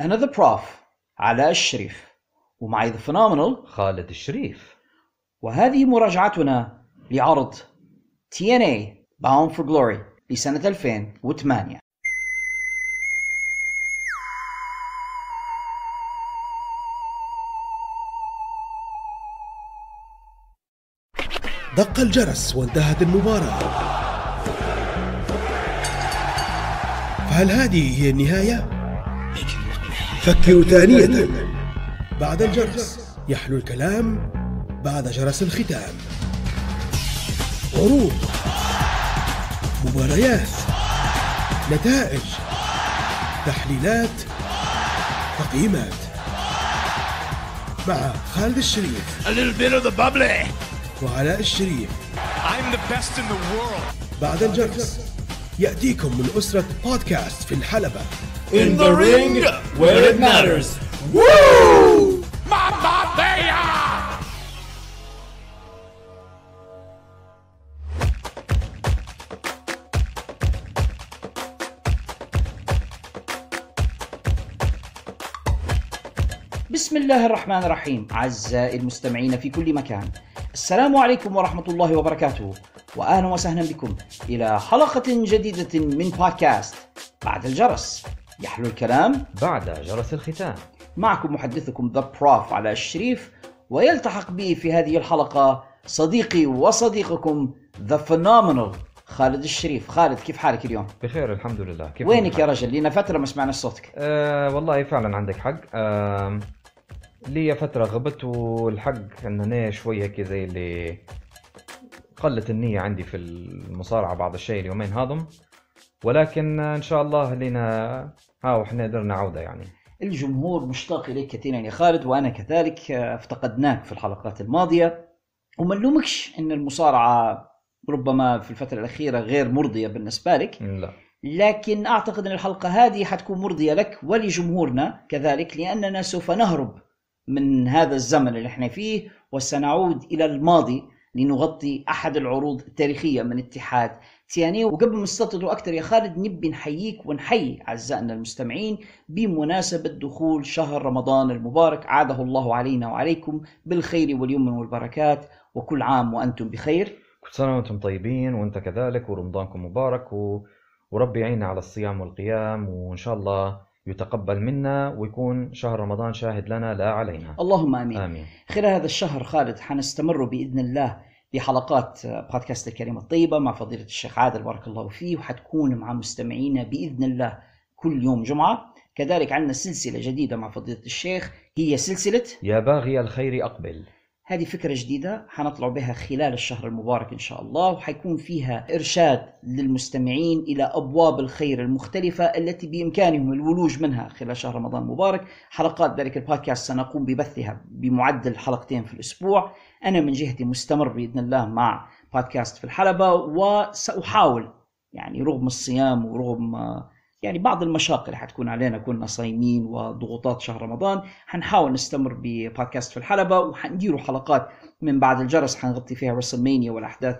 أنا ذا بروف علاء الشريف، ومعي ذا فينومينال خالد الشريف، وهذه مراجعتنا لعرض TNA Bound for Glory لسنة 2008. دق الجرس وانتهت المباراة، فهل هذه هي النهاية؟ فكروا ثانية. بعد الجرس يحلو الكلام، بعد جرس الختام عروض، مباريات، نتائج، تحليلات، تقييمات مع خالد الشريف وعلاء الشريف. بعد الجرس يأتيكم من أسرة بودكاست في الحلبة In the ring where it matters. Woo! Mamma mia! بسم الله الرحمن الرحيم. أعزائي المستمعين في كل مكان، السلام عليكم ورحمة الله وبركاته، وأهلا وسهلا بكم إلى حلقة جديدة من بودكاست بعد الجرس يحلو الكلام بعد جرس الختام. معكم محدثكم ذا بروف علاء الشريف، ويلتحق بي في هذه الحلقة صديقي وصديقكم ذا فينومينال خالد الشريف. خالد، كيف حالك اليوم؟ بخير الحمد لله. كيف وينك يا رجل؟ لينا فترة ما سمعنا صوتك. والله فعلا عندك حق، لي فترة غبت، والحق ان انا شوية كذا زي اللي قلت النية عندي في المصارعة بعض الشيء اليومين هذم، ولكن ان شاء الله لنا وحنا درنا عوده. يعني الجمهور مشتاق اليك كثيرا يا خالد، وانا كذلك افتقدناك في الحلقات الماضيه، وما نلومكش ان المصارعه ربما في الفتره الاخيره غير مرضيه بالنسبه لك، لا. لكن اعتقد ان الحلقه هذه حتكون مرضيه لك ولجمهورنا كذلك، لاننا سوف نهرب من هذا الزمن اللي احنا فيه وسنعود الى الماضي لنغطي احد العروض التاريخيه من اتحاد TNA. وقبل ما نستطردوا أكثر يا خالد، نبي نحييك ونحيي أعزائنا المستمعين بمناسبة دخول شهر رمضان المبارك، عاده الله علينا وعليكم بالخير واليمن والبركات، وكل عام وأنتم بخير. كل سنة وأنتم طيبين، وأنت كذلك، ورمضانكم مبارك، وربي يعيننا على الصيام والقيام، وإن شاء الله يتقبل منا ويكون شهر رمضان شاهد لنا لا علينا. اللهم آمين. آمين. خلال هذا الشهر خالد حنستمر بإذن الله بحلقات بودكاست الكلمة الطيبة مع فضيلة الشيخ عادل بارك الله فيه، وحتكون مع مستمعينا بإذن الله كل يوم جمعة. كذلك عندنا سلسلة جديدة مع فضيلة الشيخ، هي سلسلة يا باغي الخير أقبل. هذه فكرة جديدة حنطلع بها خلال الشهر المبارك إن شاء الله، وحيكون فيها إرشاد للمستمعين إلى أبواب الخير المختلفة التي بإمكانهم الولوج منها خلال شهر رمضان المبارك. حلقات ذلك البودكاست سنقوم ببثها بمعدل حلقتين في الأسبوع. أنا من جهتي مستمر بإذن الله مع بودكاست في الحلبة، وسأحاول يعني رغم الصيام ورغم يعني بعض المشاكل اللي حتكون علينا كنا صايمين وضغوطات شهر رمضان، حنحاول نستمر ببودكاست في الحلبة، وحنديروا حلقات من بعد الجرس حنغطي فيها رسلمانيا والأحداث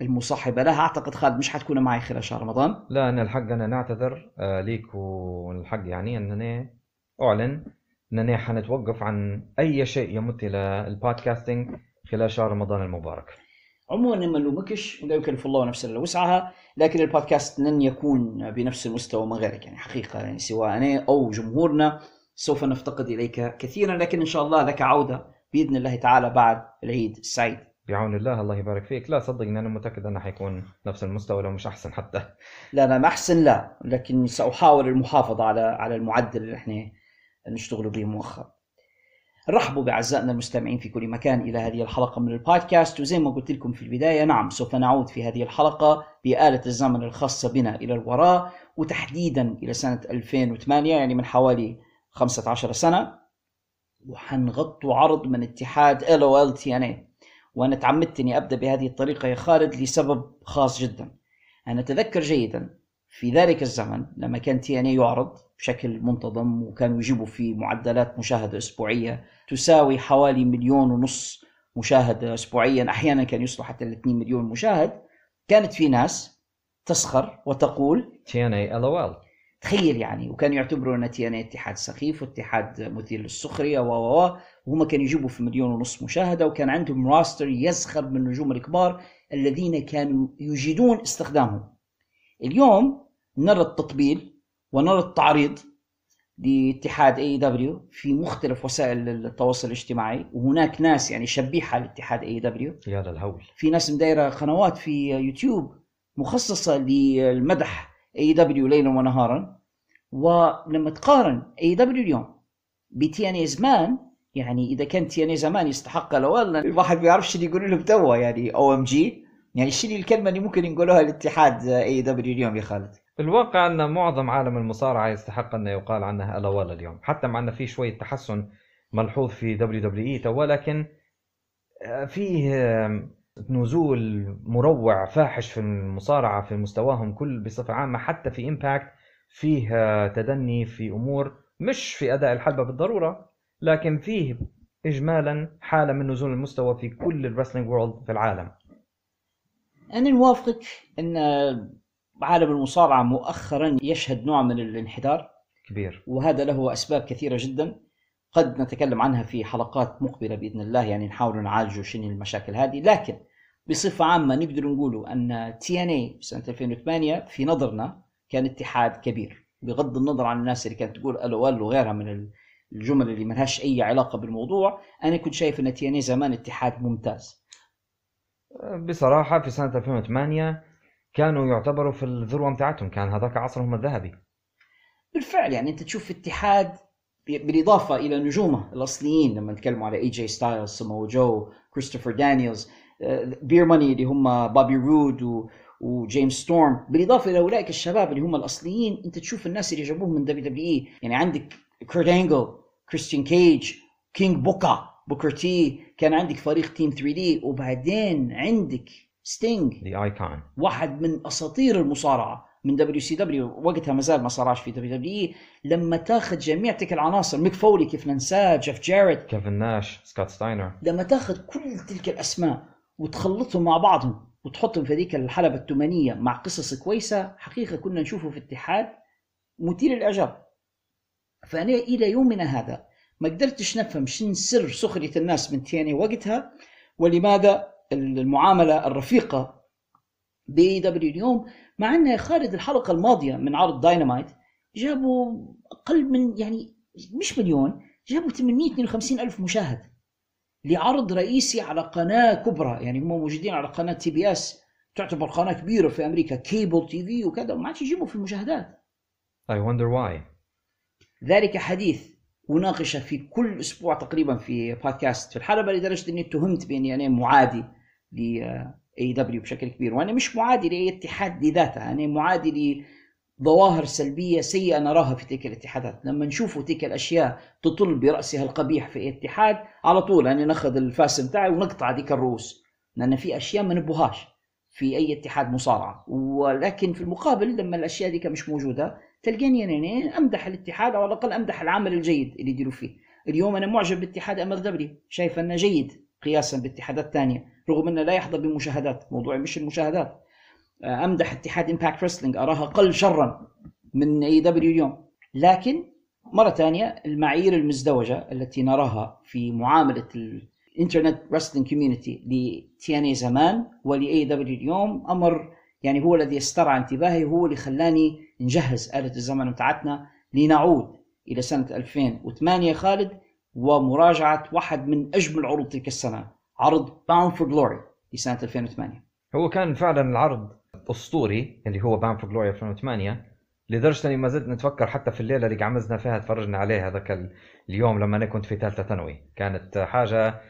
المصاحبة لها. أعتقد خالد مش حتكون معي خلال شهر رمضان. لا، أنا الحق أنا نعتذر ليك، والحق يعني أنني أعلن أنني حنتوقف عن أي شيء يمت إلى البودكاستينج خلال شهر رمضان المبارك. عموما ما نلومكش، لا يكلف الله نفسا الا وسعها، لكن البودكاست لن يكون بنفس المستوى من غيرك يعني حقيقه، يعني سواء انا او جمهورنا سوف نفتقد اليك كثيرا، لكن ان شاء الله لك عوده باذن الله تعالى بعد العيد السعيد بعون الله. الله يبارك فيك. لا صدقني انا متاكد انه حيكون نفس المستوى لو مش احسن حتى. لا لا ما احسن لا، لكن ساحاول المحافظه على المعدل اللي احنا نشتغل به مؤخرا. رحبوا بأعزائنا المستمعين في كل مكان إلى هذه الحلقة من البودكاست، وزي ما قلت لكم في البداية، نعم سوف نعود في هذه الحلقة بآلة الزمن الخاصة بنا إلى الوراء، وتحديدا إلى سنة 2008، يعني من حوالي 15 سنة، وحنغطوا عرض من اتحاد LOL TNA. وأنا تعمدت إني أبدأ بهذه الطريقة يا خالد لسبب خاص جدا. أنا أتذكر جيدا في ذلك الزمن لما كان TNA يعرض بشكل منتظم، وكانوا يجيبوا في معدلات مشاهدة أسبوعية تساوي حوالي 1.5 مليون مشاهدة أسبوعيا، أحيانا كان يصل حتى 2 مليون مشاهد. كانت في ناس تسخر وتقول TNA LOL تخيل يعني. وكانوا يعتبروا ان تي ان اي اتحاد سخيف واتحاد مثير للسخريه وهم كانوا يجيبوا في 1.5 مليون مشاهده، وكان عندهم راستر يزخر من النجوم الكبار الذين كانوا يجيدون استخدامهم. اليوم نرى التطبيل ونرى التعريض لاتحاد اي دبليو في مختلف وسائل التواصل الاجتماعي، وهناك ناس يعني شبيحه لاتحاد اي دبليو، يا للهول، في ناس مدايره قنوات في يوتيوب مخصصه للمدح اي دبليو ليلا ونهارا. ولما تقارن اي دبليو اليوم بتي ان اي زمان، يعني اذا كان تي ان اي زمان يستحق لو والله الواحد ما يعرفش اللي يقولوا له توا، يعني او ام جي، يعني شنو الكلمه اللي ممكن نقولوها لاتحاد اي دبليو اليوم يا خالد؟ الواقع ان معظم عالم المصارعه يستحق انه يقال عنها الا والله اليوم، حتى مع ان في شويه تحسن ملحوظ في دبليو دبليو اي توا، لكن فيه نزول مروع فاحش في المصارعه في مستواهم كل بصفه عامه. حتى في امباكت فيه تدني في امور، مش في اداء الحلبه بالضروره، لكن فيه اجمالا حاله من نزول المستوى في كل الرسلينج وورلد في العالم. انا نوافقك ان عالم المصارعه مؤخرا يشهد نوع من الانحدار كبير، وهذا له اسباب كثيره جدا قد نتكلم عنها في حلقات مقبله باذن الله، يعني نحاول نعالج شنو المشاكل هذه. لكن بصفه عامه نقدر نقولوا ان تي ان اي سنه 2008 في نظرنا كان اتحاد كبير، بغض النظر عن الناس اللي كانت تقول الو الو وغيرها من الجمل اللي ما لهاش اي علاقه بالموضوع. انا كنت شايف ان تي ان اي زمان اتحاد ممتاز بصراحه. في سنه 2008 كانوا يعتبروا في الذروه متاعتهم، كان هذاك عصرهم الذهبي بالفعل. يعني انت تشوف اتحاد بالاضافه الى نجومه الاصليين، لما نتكلم على اي جي ستايلز، سامو جو، كريستوفر دانييلز، بير ماني اللي هم بوبي رود وجيمس ستورم، بالاضافه الى اولئك الشباب اللي هم الاصليين. انت تشوف الناس اللي جابوهم من دبليو دبليو اي، يعني عندك كيرت انجل، كريستيان كيج، كينج بوكر تي، كان عندك فريق تيم 3 دي، وبعدين عندك ستينج ذا ايكون، واحد من اساطير المصارعه من دبليو سي دبليو، وقتها ما زال ما صارعش في دبليو دبليو اي. لما تاخذ جميع تلك العناصر، ميك فولي كيف ننساه، جيف جاريت، كيفن ناش، سكوت ستاينر، لما تاخذ كل تلك الاسماء وتخلطهم مع بعضهم وتحطهم في ذيك الحلبه الثمانيه مع قصص كويسه، حقيقه كنا نشوفه في اتحاد مثير للاعجاب. فانا الى يومنا هذا ما قدرتش نفهم شنو سر سخريه الناس من تي ان اي وقتها، ولماذا المعامله الرفيقه بي دبليو اليوم. مع ان يا خالد الحلقه الماضيه من عرض داينامايت جابوا اقل من يعني مش مليون، جابوا 852 الف مشاهد لعرض رئيسي على قناه كبرى، يعني هم موجودين على قناه تي بي اس، تعتبر قناه كبيره في امريكا، كيبل تي في وكذا، وما عادش يجيبوا في المشاهدات. I wonder why. ذلك حديث وناقشه في كل اسبوع تقريبا في بودكاست في الحلبه، لدرجه اني اتهمت باني انا معادي لاي دبليو بشكل كبير، وانا مش معادي لاي اتحاد لذاته، انا معادي لظواهر سلبيه سيئه نراها في تلك الاتحادات. لما نشوفوا تلك الاشياء تطل براسها القبيح في اي اتحاد، على طول انا ناخذ الفاس بتاعي ونقطع ذيك الرؤوس، لان في اشياء ما نبوهاش في اي اتحاد مصارعه. ولكن في المقابل لما الاشياء ذيك مش موجوده، تلقاني انا امدح الاتحاد، او على الاقل امدح العمل الجيد اللي يديروا فيه. اليوم انا معجب باتحاد ام دبليو، شايف انه جيد قياسا بالاتحادات الثانيه، رغم انه لا يحظى بمشاهدات، موضوعي مش المشاهدات. امدح اتحاد امباكت ريسلينج، اراها اقل شرا من اي دبليو اليوم. لكن مره ثانيه المعايير المزدوجه التي نراها في معامله الانترنت ريسلينج كوميونتي لتي ان اي زمان ولاي دبليو اليوم، امر يعني هو الذي استرعى انتباهي، هو اللي خلاني نجهز آلة الزمن بتاعتنا لنعود إلى سنة 2008 خالد، ومراجعة واحد من أجمل عروض تلك السنة، عرض Pound for Glory لسنة 2008. هو كان فعلا العرض أسطوري اللي هو Pound for Glory 2008، لدرجة أني ما زلت نتفكر حتى في الليلة اللي قعمزنا فيها تفرجنا عليها ذاك اليوم لما أنا كنت في ثالثة ثانوي. كانت حاجة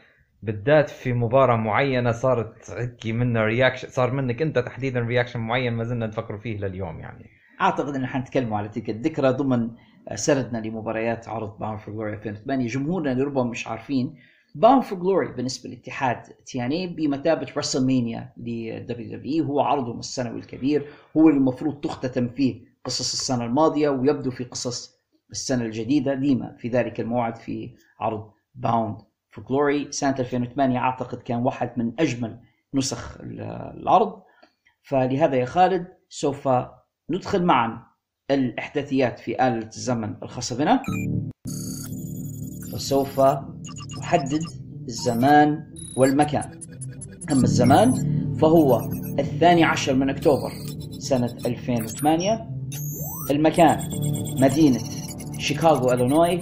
بالذات في مباراة معينة صارت عكي منا رياكشن، صار منك أنت تحديدا رياكشن معين ما زلنا نتفكر فيه لليوم. يعني اعتقد ان احنا نتكلموا على تلك الذكرى ضمن سردنا لمباريات عرض باوند فور جلوري 2008. جمهورنا اللي ربما مش عارفين، باوند فور جلوري بالنسبه للاتحاد تي ان اي بمثابه رسلمانيا للدبليو دبليو اي، هو عرضهم السنوي الكبير، هو المفروض تختتم فيه قصص السنه الماضيه ويبدو في قصص السنه الجديده ديما في ذلك الموعد في عرض باوند فور جلوري سنه 2008. اعتقد كان واحد من اجمل نسخ العرض. فلهذا يا خالد سوف ندخل معا الإحداثيات في آلة الزمن الخاصة بنا، وسوف أحدد الزمان والمكان. أما الزمان فهو 12 من أكتوبر سنة 2008. المكان مدينة شيكاغو إلينوي،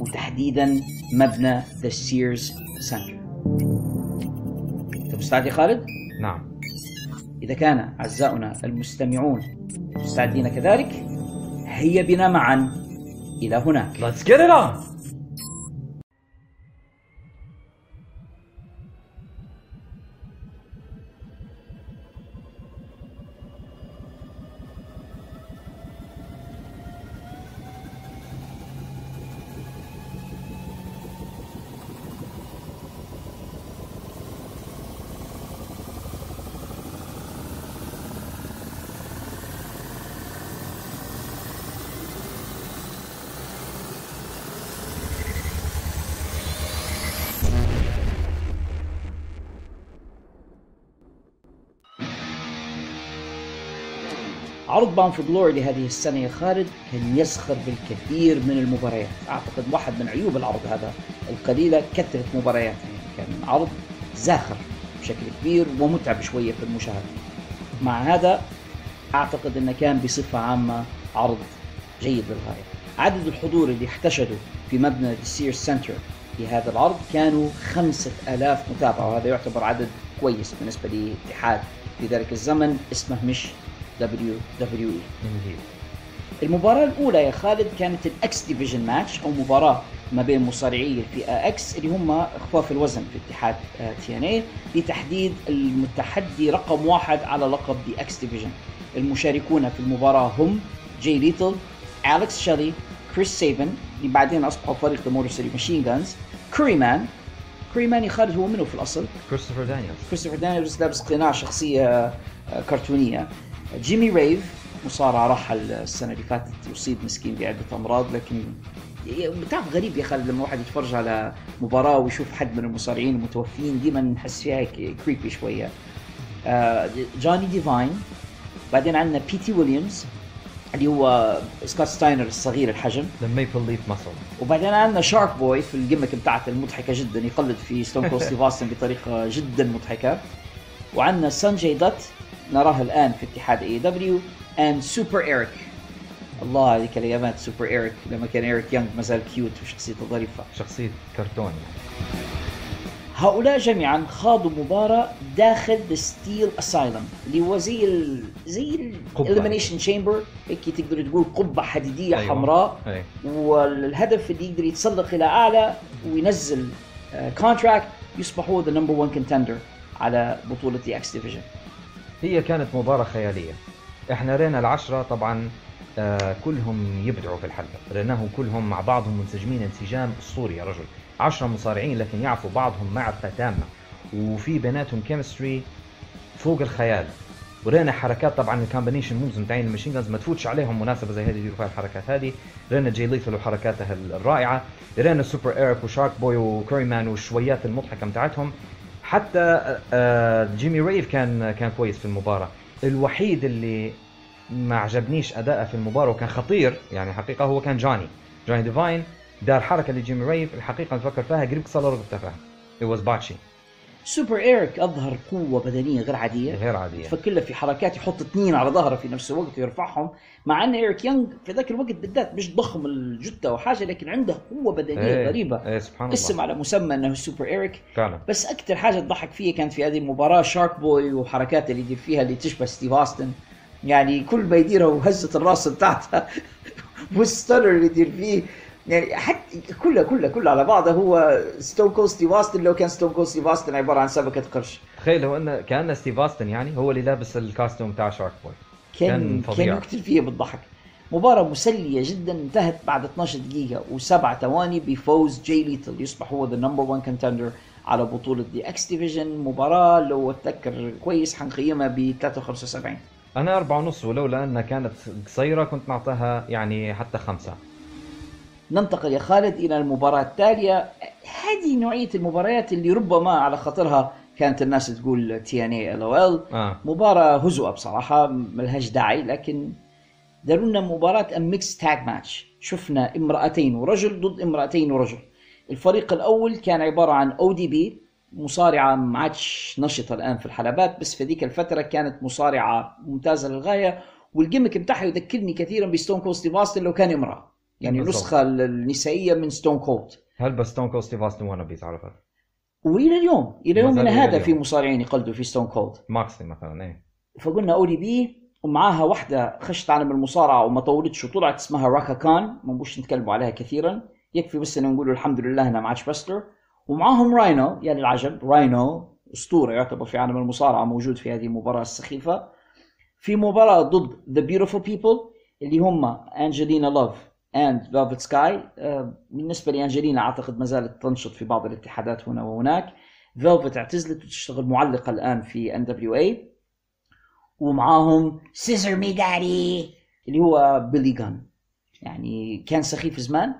وتحديدا مبنى The Sears Center. أنت مستعد يا خالد؟ نعم. إذا كان أعزائنا المستمعون مستعدين كذلك، هيا بنا معا إلى هناك. Let's get it on. عرض باوند فور جلوري لهذه السنة يا خالد كان يسخر بالكثير من المباريات. أعتقد واحد من عيوب العرض هذا القليلة كثرة مباريات، يعني كان عرض زاخر بشكل كبير ومتعب شوية في المشاهدة. مع هذا أعتقد أنه كان بصفة عامة عرض جيد للغاية. عدد الحضور اللي احتشدوا في مبنى السيرز سنتر لهذا العرض كانوا 5000 متابع، وهذا يعتبر عدد كويس بالنسبة لاتحاد في ذلك الزمن اسمه مش WWE. المباراة الأولى يا خالد كانت الأكس ديفيجن ماتش، أو مباراة ما بين مصارعي الفئة أكس اللي هم أخفاف الوزن في اتحاد TNA، لتحديد المتحدي رقم واحد على لقب The X Division. المشاركون في المباراة هم جاي ليتل، أليكس شيلي، كريس سيبن اللي بعدين أصبحوا فريق الموتور سيتي ماشين جانز، كوري مان خالد هو منه في الأصل؟ كريستوفر دانيالز لابس قناع شخصية كرتونية. جيمي ريف مصارع راح السنة اللي فاتت، يصيب مسكين بعدة أمراض، لكن بتعرف غريب يا خالد لما واحد يتفرج على مباراة ويشوف حد من المصارعين المتوفين ديما نحس فيها كريبي شوية. جوني ديفاين، بعدين عندنا بيتي ويليامز اللي هو سكوت ستاينر الصغير الحجم، ذا ميبل ليف ماسل، وبعدين عندنا شارك بوي في الجيمك بتاعته المضحكة جدا، يقلد في ستون كول ستيف اوستن بطريقة جدا مضحكة. وعندنا سانجاي دات نراه الآن في اتحاد AEW، and Super Eric. الله هذيك الأيامات Super Eric لما كان إيريك يانغ مازال كيوت وشخصيته ظريفة، شخصية كرتون. هؤلاء جميعا خاضوا مباراة داخل The Steel Asylum اللي هو زي Elimination Chamber، هيك تقدر تقول قبة حديدية. أيوة. حمراء. أيوة. والهدف اللي يقدر يتسلق إلى أعلى وينزل contract يصبحوا the number one contender على بطولة The X Division. هي كانت مباراة خيالية، احنا رينا العشرة طبعا كلهم يبدعوا في الحلبة، ريناهم كلهم مع بعضهم منسجمين انسجام اسطوري يا رجل. 10 مصارعين لكن يعرفوا بعضهم معرفة تامة، وفي بيناتهم كيمستري فوق الخيال، ورينا حركات طبعا الكومبينيشن موفز متاعين الماشين جانز ما تفوتش عليهم مناسبة زي هذه يديروا فيها الحركات هذه. رينا جاي ليثل وحركاتها الرائعة، رينا سوبر ايرك وشارك بوي وكوري مان والشويات المضحكة متاعتهم. حتى جيمي ريف كان كويس في المباراة. الوحيد اللي ما عجبنيش أداءه في المباراة وكان خطير يعني حقيقة هو كان جوني ديفاين. دار حركة اللي جيمي ريف الحقيقة نفكر فيها قريب كسر رقبته فيها، it was botchy. سوبر إيريك أظهر قوة بدنية غير عادية، فكله في حركات يحط اثنين على ظهره في نفس الوقت ويرفعهم، مع أن إيريك يانغ في ذاك الوقت بالذات مش ضخم الجثة أو حاجة، لكن عنده قوة بدنية غريبة. سبحان الله، اسم على مسمى أنه سوبر إيريك فعلا. بس أكثر حاجة تضحك فيه كانت في هذه المباراة شارك بوي وحركات اللي يدير فيها اللي تشبه ستيف أوستن، يعني كل ما يديرها وهزة الراس بتاعتها والستانر اللي يدير فيه، يعني حتى كله على بعضه هو ستون كول ستيف اوستن. لو كان ستون كول ستيف اوستن عباره عن سبكه قرش، تخيل هو انه كان ستيف اوستن يعني هو اللي لابس الكاستوم تاع شارك بوي، كان فظيع، كان يقتل فيه بالضحك. مباراه مسليه جدا انتهت بعد 12 دقيقه و7 ثواني بفوز جاي ليتل، يصبح هو ذا نمبر 1 كونتندر على بطوله دي اكس ديفيجن. مباراه لو اتذكر كويس حنقيمها ب 73، انا 4.5، ولولا انها كانت قصيره كنت نعطيها يعني حتى 5. ننتقل يا خالد إلى المباراة التالية. هذه نوعية المباريات اللي ربما على خطرها كانت الناس تقول TNA LOL. مباراة هزوة بصراحة ملهاش داعي، لكن داروا لنا مباراة ميكس تاج ماتش، شفنا امرأتين ورجل ضد امرأتين ورجل. الفريق الأول كان عبارة عن أو دي بي، مصارعة ما عادش نشطة الآن في الحلبات، بس في ذيك الفترة كانت مصارعة ممتازة للغاية، والجيمك بتاعها يذكرني كثيرا بستون كولد ستيف أوستن لو كان امرأة، يعني النسخة النسائية من ستون كولد. هل بس ستون كولد ستيف أوستن وانا بيتعرفها؟ وإلى اليوم إلى يومنا هذا في مصارعين يقلدوا في ستون كولد، ماكسي مثلا. إيه، فقلنا أو دي بي ومعاها واحدة خشت عالم المصارعة وما طولتش وطلعت، اسمها راكا كان، ما بوش نتكلموا عليها كثيرا، يكفي بس إن نقول الحمد لله أنا ما عادش بستر. ومعاهم راينو، يعني العجب، راينو أسطورة يعتبر في عالم المصارعة، موجود في هذه المباراة السخيفة، في مباراة ضد The Beautiful People اللي هم أنجلينا لوف and Velvet Sky. بالنسبة لأنجلينا أعتقد ما زالت تنشط في بعض الاتحادات هنا وهناك، Velvet اعتزلت وتشتغل معلقة الآن في NWA. ومعاهم سيزر مي داري اللي هو بيلي جان، يعني كان سخيف زمان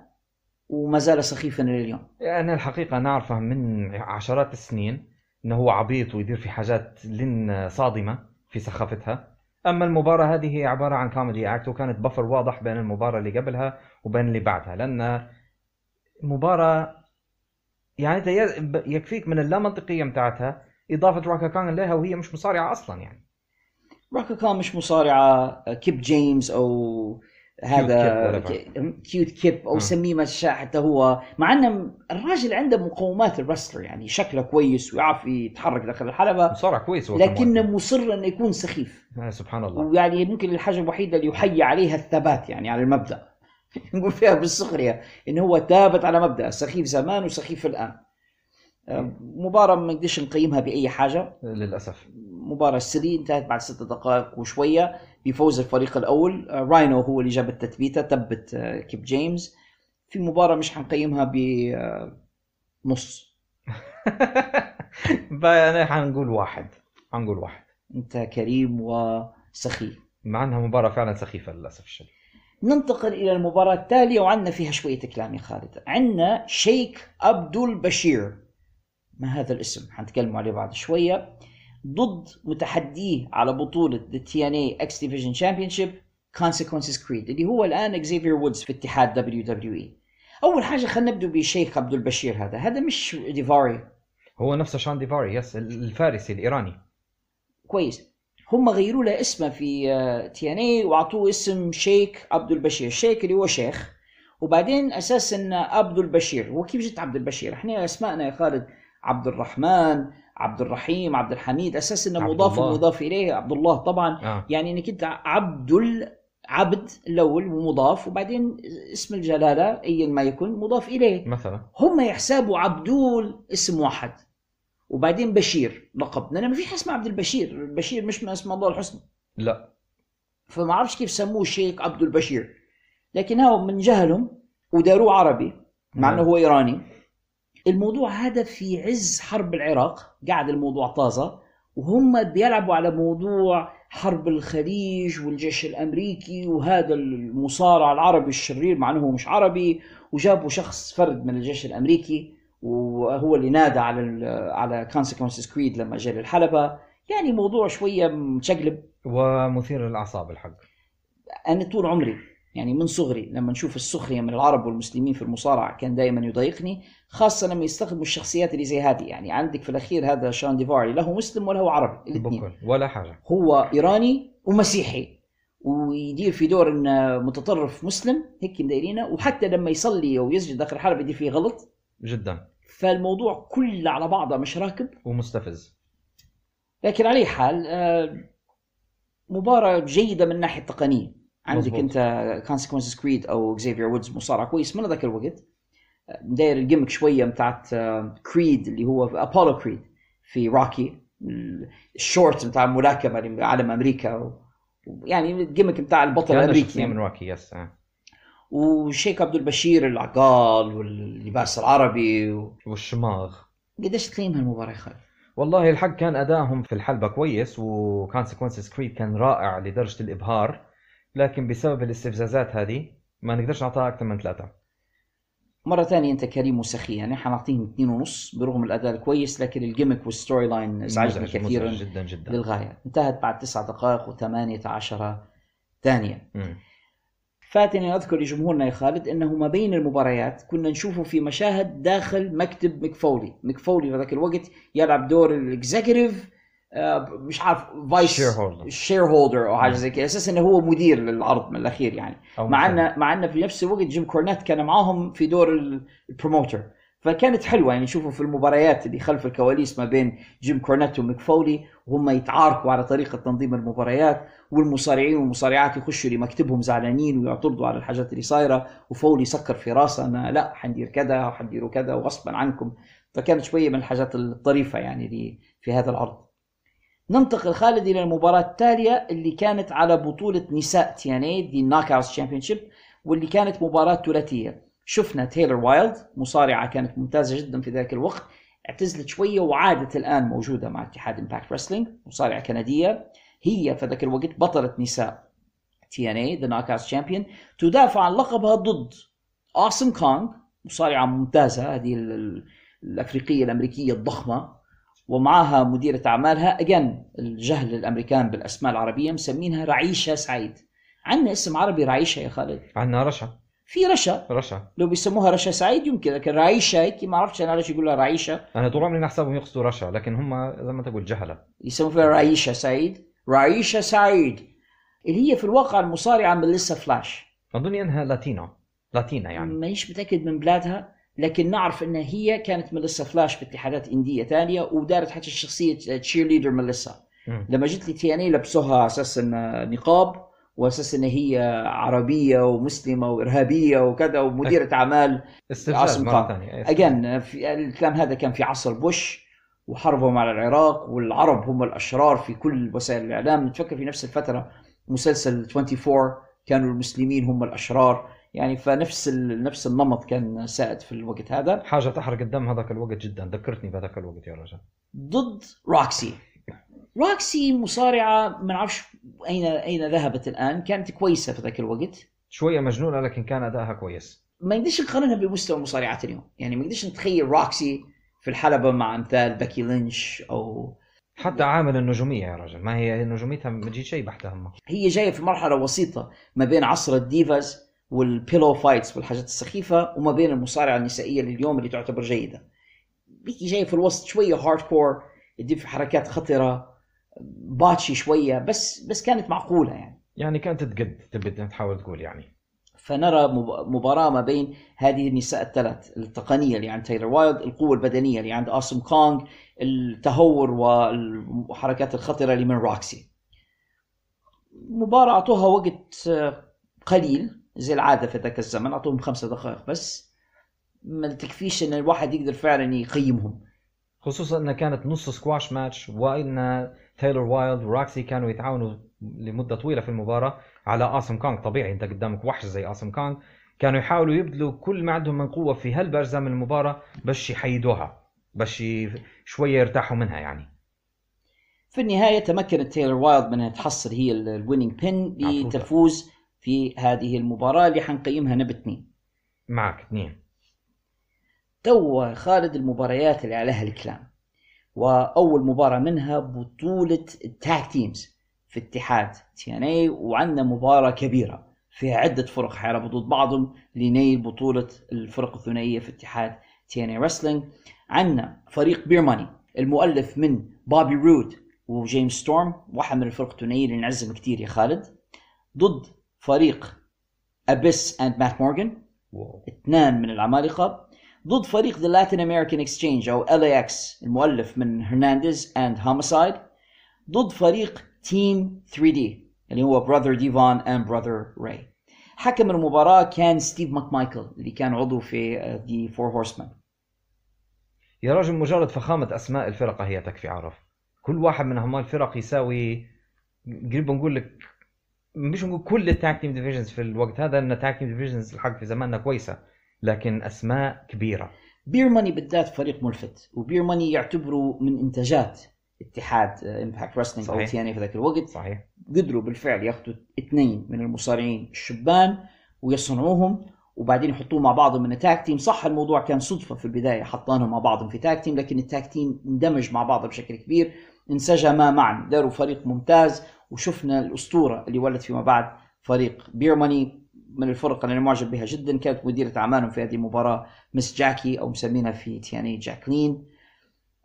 وما زال سخيفا لليوم. انا الحقيقه انا اعرفه من عشرات السنين انه هو عبيط ويدير في حاجات لن صادمه في سخافتها، اما المباراه هذه هي عباره عن كوميدي اكت، وكانت بفر واضح بين المباراه اللي قبلها وبين اللي بعدها، لان مباراه يعني يكفيك من اللامنطقيه متاعتها اضافه راكا كان لها وهي مش مصارعه اصلا. يعني راكا كان مش مصارعة، كيب جيمس أو هذا كيوت كيب أو سميه ما شاء، حتى هو مع أن الراجل عنده مقومات الرستر، يعني شكله كويس ويعرف يتحرك داخل الحلبة، مصارع كويس، لكنه مصر أن يكون سخيف. سبحان الله، ويعني ممكن الحاجة الوحيدة اللي يحيي عليها الثبات، يعني على المبدأ نقول فيها بالسخرية إن هو ثابت على مبدأ، سخيف زمان وسخيف الآن. مباراة ما نقدرش نقيمها بأي حاجة للأسف. مباراة سري انتهت بعد 6 دقائق وشوية بفوز الفريق الأول، راينو هو اللي جاب التثبيتة، تبت كيب جيمس. في مباراة مش حنقيمها بنص أنا حنقول واحد. أنت كريم وسخي، مع أنها مباراة فعلا سخيفة للأسف الشديد. ننتقل إلى المباراة التالية وعندنا فيها شوية كلام يا خالد. عندنا شيخ عبدل بشير، ما هذا الاسم حنتكلموا عليه بعد شوية، ضد متحديه على بطولة The TNA X Division Championship Consequences Creed اللي هو الآن إكزيفير وودز في اتحاد WWE. أول حاجة خلينا نبدأ بشيخ عبدل بشير، هذا مش ديفاري، هو نفسه شان ديفاري، يس الفارسي الإيراني. كويس، هم غيروا له اسمه في TNA وعطوه اسم شيخ عبدل بشير، شيخ اللي هو شيخ، وبعدين أساسا عبدل بشير. وكيف جت عبدل بشير؟ إحنا أسمائنا يا خالد عبد الرحمن، عبد الرحيم، عبد الحميد، أساس إنه مضاف إليه عبد الله طبعا. يعني إنك أنت عبد الأول ومضاف وبعدين اسم الجلالة أي ما يكون مضاف إليه مثلا. هم يحسابوا عبدول اسم واحد وبعدين بشير لقب، لأن ما في اسمه عبد البشير، البشير مش من اسم الله الحسنى، لا، فما عرفش كيف سموه شيخ عبدل بشير، لكن هو من جهلهم وداروه عربي مع إنه هو إيراني. الموضوع هذا في عز حرب العراق، قاعد الموضوع طازة، وهم بيلعبوا على موضوع حرب الخليج والجيش الأمريكي وهذا المصارع العربي الشرير مع أنه مش عربي، وجابوا شخص فرد من الجيش الأمريكي وهو اللي نادى على Consequences Creed لما جاء للحلبة. يعني موضوع شوية متشقلب ومثير للأعصاب الحق. أنا طول عمري يعني من صغري لما نشوف السخرية من العرب والمسلمين في المصارعة كان دائما يضايقني، خاصة لما يستخدموا الشخصيات اللي زي هذه. يعني عندك في الأخير هذا شان ديفاري، لا هو مسلم ولا هو عربي، الاثنين ولا حاجة، هو إيراني ومسيحي ويدير في دور إنه متطرف مسلم هيك مدايرينه، وحتى لما يصلي أو يسجد داخل الحلبة يدير فيه غلط جدا، فالموضوع كله على بعضه مش راكب ومستفز. لكن عليه حال، مباراة جيدة من ناحية تقنية. عندك انت Consequences Creed او إكزيفير وودز مصارع كويس من ذاك الوقت، داير الجيمك شويه بتاعت كريد اللي هو ابولو كريد في روكي، الشورت بتاع الملاكمه اللي عالم امريكا، يعني الجيمك بتاع البطل الامريكي يعني من روكي. يس، وشيخ عبدل بشير العقال واللباس العربي والشماغ. قديش تقيم هالمباراه يا خالد؟ والله الحق كان ادائهم في الحلبه كويس، وكونسيكونسز كريد كان رائع لدرجه الابهار، لكن بسبب الاستفزازات هذه ما نقدرش نعطيها أكثر من 3. مرة ثانية أنت كريم وسخي، يعني حنعطيهم 2.5 برغم الأداء الكويس، لكن الجيمك والستوري لاين ازعجني كثيرا جدا للغاية. انتهت بعد 9 دقائق و18 ثانية. فاتني أذكر جمهورنا يا خالد أنه ما بين المباريات كنا نشوفه في مشاهد داخل مكتب مكفولي. مكفولي في ذاك الوقت يلعب دور الإكزيكتيف مش عارف فايس شير هولدر أو حاجة زي كده، أساس أنه هو مدير للعرض من الأخير يعني. مع أن في نفس الوقت جيم كورنيت كان معاهم في دور البروموتر، فكانت حلوة يعني نشوفه في المباريات اللي خلف الكواليس ما بين جيم كورنيت ومكفولي وهم يتعاركوا على طريقة تنظيم المباريات، والمصارعين والمصارعات يخشوا لمكتبهم زعلانين ويعترضوا على الحاجات اللي صايرة، وفولي يسكر في راسه أنا لا حندير كذا وحنديروا كذا وغصبا عنكم. فكانت شوية من الحاجات الطريفة يعني اللي في هذا العرض. ننتقل خالد إلى المباراة التالية اللي كانت على بطولة نساء TNA دي ناك أوت تشامبيونشيب، واللي كانت مباراة ثلاثية. شفنا تايلر وايلد مصارعة كانت ممتازة جدا في ذلك الوقت، اعتزلت شوية وعادت الآن موجودة مع اتحاد إمباكت رسلينج، مصارعة كندية هي في ذاك الوقت بطلة نساء TNA The Knockouts Champion، تدافع عن لقبها ضد Awesome Kong، مصارعة ممتازة هذه الأفريقية الأمريكية الضخمة، ومعها مديرة أعمالها أجن الجهل الأمريكان بالأسماء العربية مسمينها رعيشة سعيد. عندنا اسم عربي رعيشة يا خالد؟ عندنا رشا، في رشا لو بيسموها رشا سعيد يمكن، لكن رعيشة كي ما عرفتش انا ليش يقولها رعيشة. انا طول عمري نحسبهم يقصدوا رشا، لكن هم زي ما تقول جهله يسموا فيها رعيشة سعيد. رعيشة سعيد اللي هي في الواقع المصارعه من لسه فلاش، اظن انها لاتينا يعني، مانيش متاكد من بلادها، لكن نعرف انها هي كانت من لسه فلاش في اتحادات انديه ثانيه، ودارت حتى شخصيه تشير ليدر من لسه. لما جت لي تي ان اي لبسوها اساسا نقاب وأساس إن هي عربية ومسلمة وإرهابية وكذا ومديرة أعمال عاصم خان. أجن في الكلام هذا كان في عصر بوش وحربهم على العراق، والعرب هم الأشرار في كل وسائل الإعلام. نتفكر في نفس الفترة مسلسل 24 كانوا المسلمين هم الأشرار يعني، فنفس نفس النمط كان سائد في الوقت هذا. حاجة تحرق الدم هذاك الوقت جدا، ذكرتني بهذاك الوقت يا رجل. ضد روكسي. روكسي مصارعة ما نعرفش أين ذهبت الآن، كانت كويسة في ذاك الوقت، شوية مجنونة لكن كان أداءها كويس. ما نقدرش نقارنها بمستوى مصارعات اليوم يعني، ما نقدرش نتخيل روكسي في الحلبة مع أمثال باكي لينش أو حتى عامل النجومية يا رجل، ما هي نجوميتها ما تجي شيء بحتها، هم هي جاية في مرحلة وسيطة ما بين عصر الديفاز والبيلو فايتس والحاجات السخيفة وما بين المصارعة النسائية اليوم اللي تعتبر جيدة. بيكي جاية في الوسط شوية هاردكور، يدير في حركات خطرة باتشي شوية، بس كانت معقولة يعني كانت تبدأ تحاول تقول يعني. فنرى مباراة ما بين هذه النساء الثلاث، التقنية اللي عند تايلر وايلد، القوة البدنية اللي عند أوسم كونغ، التهور والحركات الخطرة اللي من روكسي. مباراة أعطوها وقت قليل زي العادة في ذاك الزمن، أعطوهم 5 دقائق بس، ما تكفيش أن الواحد يقدر فعلا يقيمهم، خصوصا أنها كانت نص سكواش ماتش، وأن تايلر وايلد وروكسي كانوا يتعاونوا لمدة طويلة في المباراة على أوسم كونغ. طبيعي أنت قدامك وحش زي أوسم كونغ، كانوا يحاولوا يبذلوا كل ما عندهم من قوة في هالبرزة من المباراة باش يحيدوها، باش شوية يرتاحوا منها يعني. في النهاية تمكنت تايلر وايلد من أن تحصل هي الويننج بين لتفوز في هذه المباراة اللي حنقيمها نبت 2 معك 2. توا خالد المباريات اللي عليها الكلام، وأول مباراة منها بطولة التاك تيمز في اتحاد TNA، وعندنا مباراة كبيرة فيها عدة فرق حاربوا ضد بعضهم لنيل بطولة الفرق الثنائية في اتحاد TNA Wrestling. عندنا فريق بير ماني المؤلف من بوبي رود وجيمس ستورم، واحد من الفرق الثنائية اللي نعزم كتير يا خالد، ضد فريق أبيس أند مات مورغان، اثنان من العمالقة، ضد فريق The Latin American Exchange أو LAX المؤلف من هرنانديز and Homicide، ضد فريق Team 3D اللي هو Brother Devon and Brother Ray. حكم المباراة كان ستيف ماكمايكل اللي كان عضو في The Four Horsemen. يا راجل مجرد فخامة أسماء الفرقة هي تكفي، عرف كل واحد من هما الفرق يساوي قريب نقول لك مش نقول كل التاك تيم ديفيجنز في الوقت هذا، لأن التاك تيم ديفيجنز الحق في زماننا كويسة، لكن أسماء كبيرة. بير ماني بالذات فريق ملفت، وبير ماني يعتبروا من إنتاجات اتحاد إمباكت رسلينج أو TNA في ذاك الوقت. صحيح. قدروا بالفعل يأخذوا 2 من المصارعين الشبان ويصنعوهم وبعدين يحطوهم مع بعضهم من التاك تيم. صح الموضوع كان صدفة في البداية، حطانهم مع بعضهم في تاك تيم، لكن التاك تيم اندمج مع بعضه بشكل كبير، انسجما معا، داروا فريق ممتاز، وشفنا الأسطورة اللي ولد فيما بعد فريق بير ماني من الفرق اللي انا معجب بها جدا كانت مديرة اعمالهم في هذه المباراة مس جاكي او مسمينها في TNA جاكلين.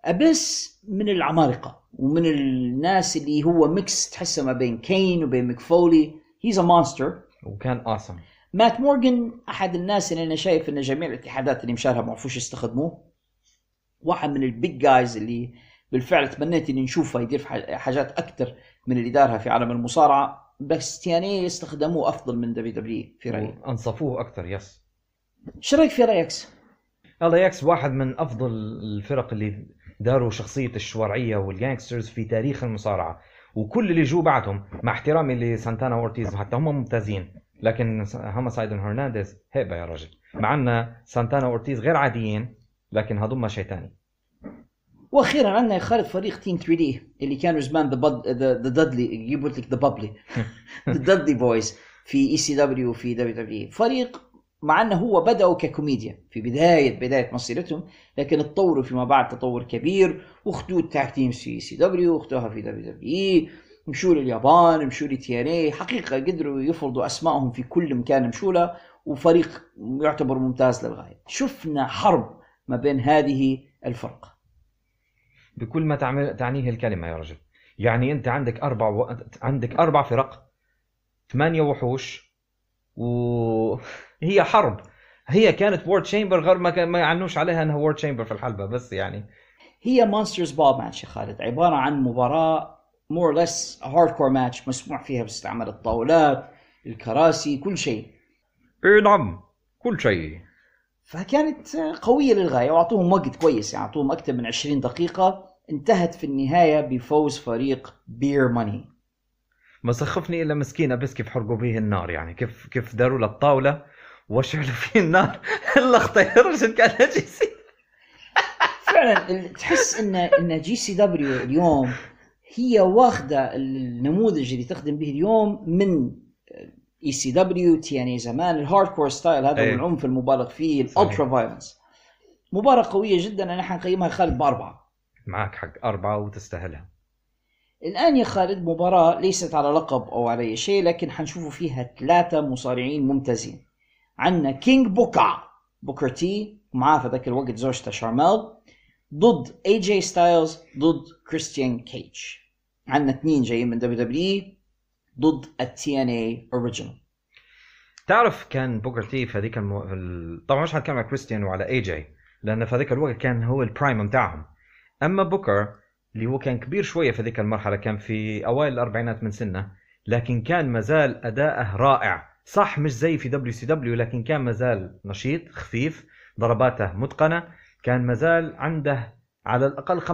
ابس من العمالقة ومن الناس اللي هو ميكس تحسه ما بين كين وبين ميك فولي، هيز ا مونستر وكان اوسم. مات مورغان احد الناس اللي انا شايف ان جميع الاتحادات اللي مشالها ما عرفوش يستخدموه، واحد من البيج جايز اللي بالفعل تمنيت اني نشوفه يدير حاجات اكثر من اللي دارها في عالم المصارعه، بس تياني استخدموه افضل من WWE في رايي، انصفوه اكثر. يس ايش رايك في رايكس؟ رايكس واحد من افضل الفرق اللي داروا شخصيه الشوارعيه والجانكسترز في تاريخ المصارعه، وكل اللي جو بعدهم مع احترامي لسانتانا وورتيز حتى هم ممتازين، لكن هامسايد هرنانديز هيبه يا رجل، مع ان سانتانا وورتيز غير عاديين لكن هضم شيطاني. واخيرا عندنا يا خالد فريق تيم 3D اللي كانوا زمان ذا دادلي، يقول لك ذا بابلي، ذا دادلي بويز في اي سي دبليو وفي WWE. فريق مع انه هو بداوا ككوميديا في بدايه مسيرتهم، لكن اتطوروا فيما بعد تطور كبير، واخذوا التاك تيمز في اي سي دبليو واخذوها في WWE، مشوا لليابان، مشوا لتياني، حقيقه قدروا يفرضوا اسمائهم في كل مكان مشوا له، وفريق يعتبر ممتاز للغايه. شفنا حرب ما بين هذه الفرق بكل ما تعنيه الكلمة يا رجل. يعني أنت عندك أربع فرق، 8 وحوش، وهي حرب. هي كانت وورد تشامبر غير ما يعنوش عليها أنها وورد تشامبر في الحلبة، بس يعني هي مونسترز بال ماتش يا خالد، عبارة عن مباراة مور ليس هاردكور ماتش مسموع فيها باستعمال الطاولات، الكراسي، كل شيء. إيه نعم كل شيء. فكانت قوية للغاية وعطوهم وقت كويس، يعني عطوهم أكثر من 20 دقيقة، انتهت في النهاية بفوز فريق بير ماني. ما سخفني إلا مسكينة بس كيف حرقوا به النار، يعني كيف داروا للطاولة وشعلوا فيه النار. اللقطة يا رجل كانت جي سي فعلا، تحس إن جي سي دبليو اليوم هي واخدة النموذج اللي تخدم به اليوم من اي سي دبليو تياني زمان، الهاردكور ستايل هذا والعنف المبالغ فيه، الالترا فايلنس. مباراه قويه جدا، انا حنقيمها خالد ب4. معك حق 4 وتستاهلها. الان يا خالد مباراه ليست على لقب او على اي شيء، لكن حنشوفوا فيها 3 مصارعين ممتازين. عندنا كينج بوكر تي معاه في ذاك الوقت زوجته شارميل، ضد اي جي ستايلز، ضد كريستيان كيج. عندنا 2 جايين من دبليو دبليو ضد الTNA original. تعرف كان بوكر تي في هذيك طبعا مش هنتكلم على كريستيان وعلى اي جي لان في هذيك الوقت كان هو البرايم بتاعهم، اما بوكر اللي هو كان كبير شويه في هذيك المرحله، كان في اوائل الاربعينات من سنه، لكن كان مازال اداءه رائع. صح مش زي في دبليو سي دبليو، لكن كان مازال نشيط خفيف، ضرباته متقنه، كان مازال عنده على الاقل 75%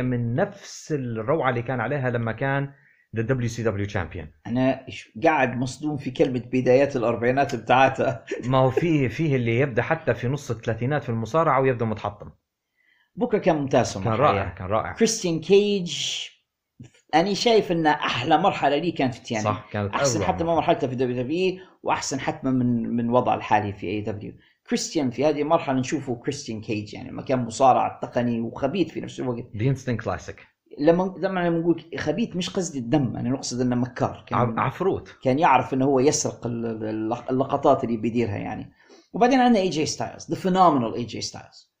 من نفس الروعه اللي كان عليها لما كان The WCW Champion. أنا قاعد مصدوم في كلمة بدايات الأربعينات بتاعتها. ما هو فيه اللي يبدأ حتى في نص الثلاثينات في المصارعة ويبدأ متحطم. بوكر كان ممتاز، كان رائع، كان رائع. كريستيان كيج أنا شايف إنه أحلى مرحلة لي كانت في تياني. صح كانت أحسن حتى من مرحلته في WWE، وأحسن حتى من وضع الحالي في AEW. كريستيان في هذه المرحلة نشوفه كريستيان كيج، يعني ما كان مصارع تقني وخبيث في نفس الوقت. The Instant Classic. لما نقول خبيث مش قصدي الدم، انا نقصد انه مكار، كان عفروت، كان يعرف انه هو يسرق اللقطات اللي بيديرها يعني. وبعدين عندنا اي جي ستايلز، ذا فينومينال اي جي ستايلز.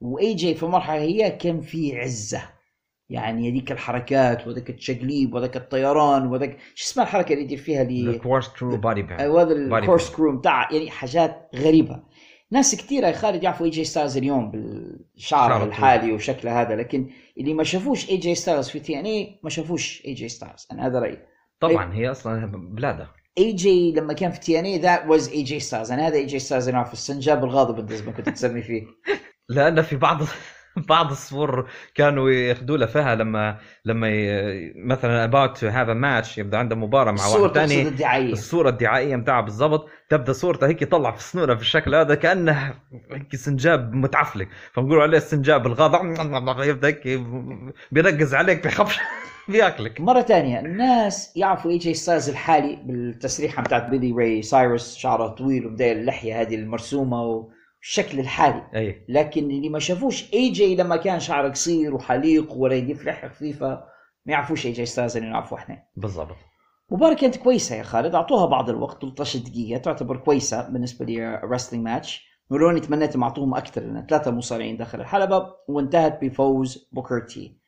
واي جي في مرحله هي كان في عزه، يعني هذيك الحركات وذاك التشقليب وذاك الطيران وذاك شو اسمها الحركه اللي يدير فيها الكورسكرو بادي بان، هذا الكورسكرو بتاع، يعني حاجات غريبه. ناس كثيرة يا خالد يعرفوا اي جي ستارز اليوم بالشعر الحالي وشكله هذا، لكن اللي ما شافوش اي جي ستارز في تي ان اي ما شافوش اي جي ستارز، انا هذا رايي. طبعا هي اصلا بلادها اي جي لما كان في تي ان اي ذات واز اي جي ستارز، انا هذا اي جي ستارز انا في السنجاب الغاضب بالنسبه كنت تسمي فيه. لان في بعض الصور كانوا ياخذوا له فيها لما مثلا about to have a match، يبدا عنده مباراه مع واحد ثاني، الصوره الدعائيه متاعها بالضبط، تبدا صورته هيك يطلع في سنوره بالشكل هذا كانه هيك سنجاب متعفلق، فنقولوا عليه السنجاب الغاضب، يبدا هيك بيركز عليك بخبش بياكلك. مره ثانيه الناس يعرفوا اي جي ستايلز الحالي بالتسريحه بتاعت بيلي راي سايرس، شعره طويل وبدايه اللحيه هذه المرسومه الشكل الحالي أيه. لكن اللي ما شافوش اي جي لما كان شعره قصير وحليق ولا يدير لحيه خفيفه ما يعرفوش اي جي ستايلز اللي نعرفوه احنا بالضبط. مباراة كانت كويسة يا خالد, أعطوها بعض الوقت, 13 دقيقة تعتبر كويسة بالنسبة لي رستلينج ماتش, ولوني تمنيت معطوهم أكثر لأن 3 مصارعين داخل الحلبة, وانتهت بفوز بوكر تي.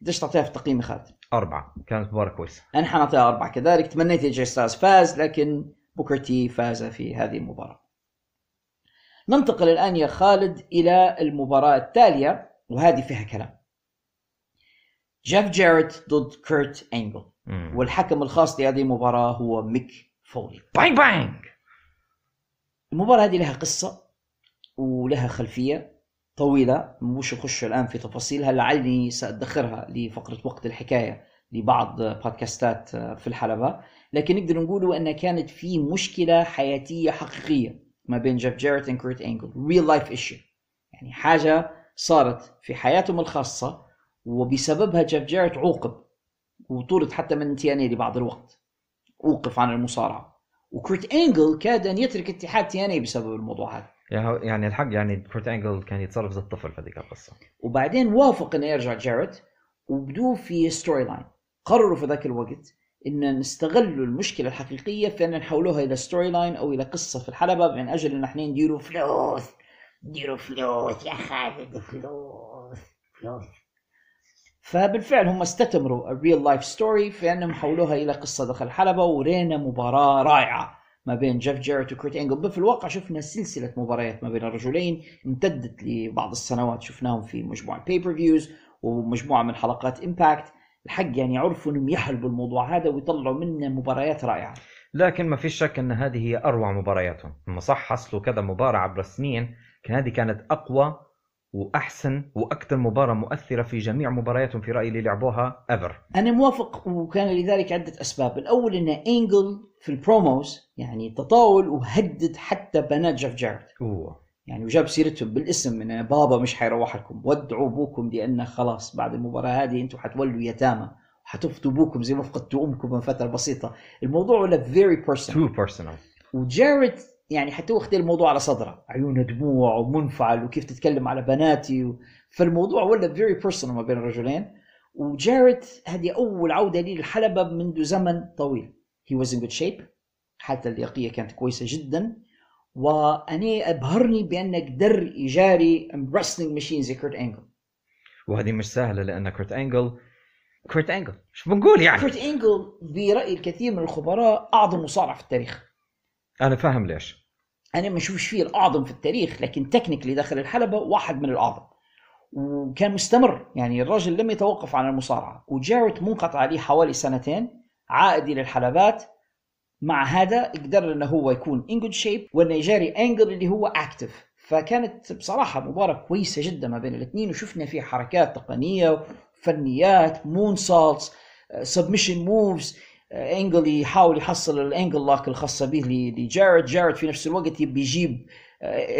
قديش تعطيها في تقييم خالد؟ 4, كانت مباراة كويسة. أنا حنعطيها 4 كذلك, تمنيت AJ Styles فاز لكن بوكر تي فاز في هذه المباراة. ننتقل الآن يا خالد إلى المباراة التالية وهذه فيها كلام, جيف جاريت ضد كيرت أنجل, والحكم الخاص لهذه المباراة هو ميك فولي. بانج بانج. المباراة هذه لها قصة ولها خلفية طويلة, مش أخش الآن في تفاصيلها لعلني سأدخرها لفقرة وقت الحكاية لبعض بودكاستات في الحلبة, لكن نقدر نقول أن كانت في مشكلة حياتية حقيقية ما بين جيف جاريت وكيرت أنجل, real life issue, يعني حاجة صارت في حياتهم الخاصة وبسببها جيف جاريت عوقب وطرد حتى من TNA لبعض الوقت, وقف عن المصارعة, وكيرت أنجل كاد أن يترك اتحاد TNA بسبب الموضوع هذا. يعني الحق يعني كيرت أنجل كان يتصرف زي الطفل في هذيك القصة, وبعدين وافق أن يرجع جاريت وبدو في ستوري لاين. قرروا في ذاك الوقت إن نستغلوا المشكلة الحقيقية في أن نحولوها إلى ستوري لاين أو إلى قصة في الحلبة من أجل أن نحن نديروا فلوس, نديروا فلوس يا خالد, فلوس فلوس. فبالفعل هم استثمروا الريل لايف ستوري في أنهم حولوها إلى قصة داخل الحلبة, ورينا مباراة رائعة ما بين جيف جاريت وكيرت أنجل. في الواقع شفنا سلسلة مباريات ما بين الرجلين امتدت لبعض السنوات, شفناهم في مجموعة بيبر فيوز ومجموعة من حلقات إمباكت. الحق يعني عرفوا أنهم يحلبوا الموضوع هذا ويطلعوا منه مباريات رائعة, لكن ما في شك أن هذه هي أروع مبارياتهم. هم صح حصلوا كذا مباراة عبر السنين, هذه كانت أقوى وأحسن وأكثر مباراة مؤثرة في جميع مبارياتهم في رأيي اللي لعبوها أفر. أنا موافق, وكان لذلك عدة أسباب. الأول إن أنجل في البروموز يعني تطاول وهدد حتى بنات جيف جاريت, يعني وجاب سيرتهم بالاسم إن بابا مش حيروح لكم, ودعوا أبوكم لأن خلاص بعد المباراة هذه أنتوا حتولوا يتامى, حتفقدوا أبوكم زي ما فقدتوا أمكم من فترة بسيطة. الموضوع ولا very personal, وجاريت يعني حتى واخد الموضوع على صدره, عيونه دموع ومنفعل وكيف تتكلم على بناتي فالموضوع ولا very personal ما بين الرجلين. وجاريت هذه أول عودة لي للحلبة منذ زمن طويل. he was in good shape, حتى اللياقية كانت كويسة جدا, وأنا أبهرني بأنك در إيجاري wrestling machine زي كيرت أنجل, وهذه مش سهلة لأن كيرت أنجل شو بنقول يعني, كيرت أنجل برأي الكثير من الخبراء أعظم مصارع في التاريخ. أنا فاهم ليش, أنا ما أشوفش فيه الأعظم في التاريخ لكن تكنيكلي داخل الحلبة واحد من الأعظم, وكان مستمر يعني الرجل لم يتوقف عن المصارعة. وجاريت منقطع عليه حوالي 2 عائد للحلبات, مع هذا قدر أنه هو يكون in good shape وأنه يجاري أنجل اللي هو active. فكانت بصراحة مباراة كويسة جدا ما بين الاثنين, وشفنا فيه حركات تقنية, فنيات, moonsaults, submission moves. أنجل يحاول يحصل الأنجل لاك الخاصة به لجاريت, جاريت في نفس الوقت بيجيب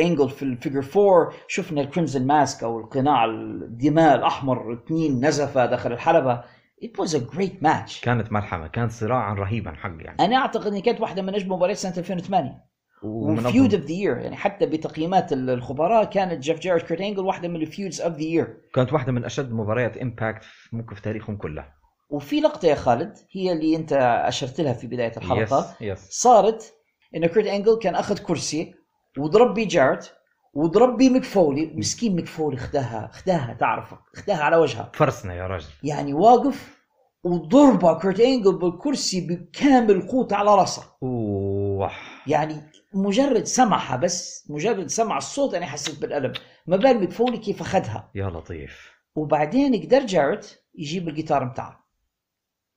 أنجل في الفيجر 4. شفنا الكريمزن ماسك أو القناع الدماء الأحمر, 2 نزفة داخل الحلبة. It was a great match. كانت ملحمة, كانت صراعا رهيبا حق يعني. أنا أعتقد أن كانت واحدة من أجمل مباريات سنة 2008 وفيود of the year, يعني حتى بتقييمات الخبراء كانت جيف جاريت كيرت أنجل واحدة من الفيودز of the year. كانت واحدة من أشد مباريات إمباكت ممكن في تاريخهم كله. وفي لقطة يا خالد هي اللي أنت أشرت لها في بداية الحلقة, yes. صارت إن كيرت أنجل كان أخذ كرسي وضرب بي جاريت وضرب بي مكفولي, مسكين مكفولي خداها تعرفك, خداها على وجهها, فرسنا يا رجل يعني, واقف وضربه كيرت أنجل بالكرسي بكامل قوت على رأسه. أوه. يعني مجرد سمعها, بس مجرد سمع الصوت أنا حسيت بالألم, ما بال مكفولي كيف أخذها يا لطيف. وبعدين قدر جاريت يجيب الجيتار متاعه